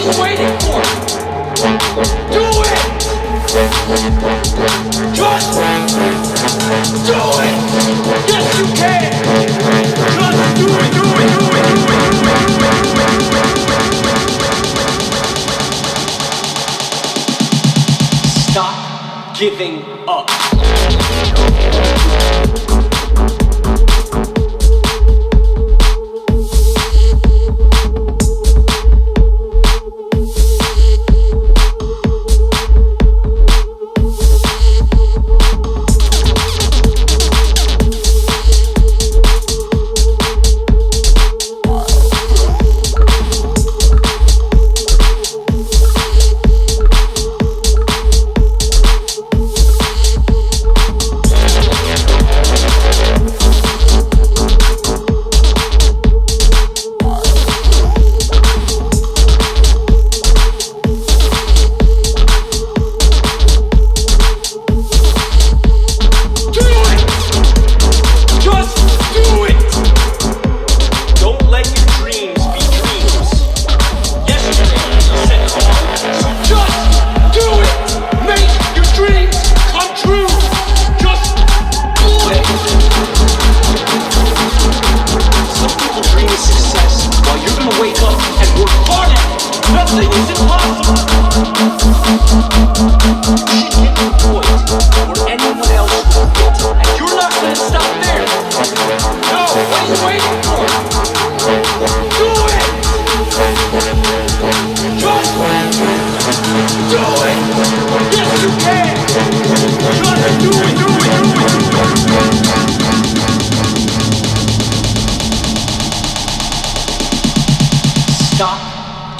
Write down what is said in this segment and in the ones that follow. are you waiting for? Do it! Just do it! Yes, you can! Just do it, do it, do it, do it, do it, do it, do it. Stop giving up.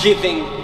Giving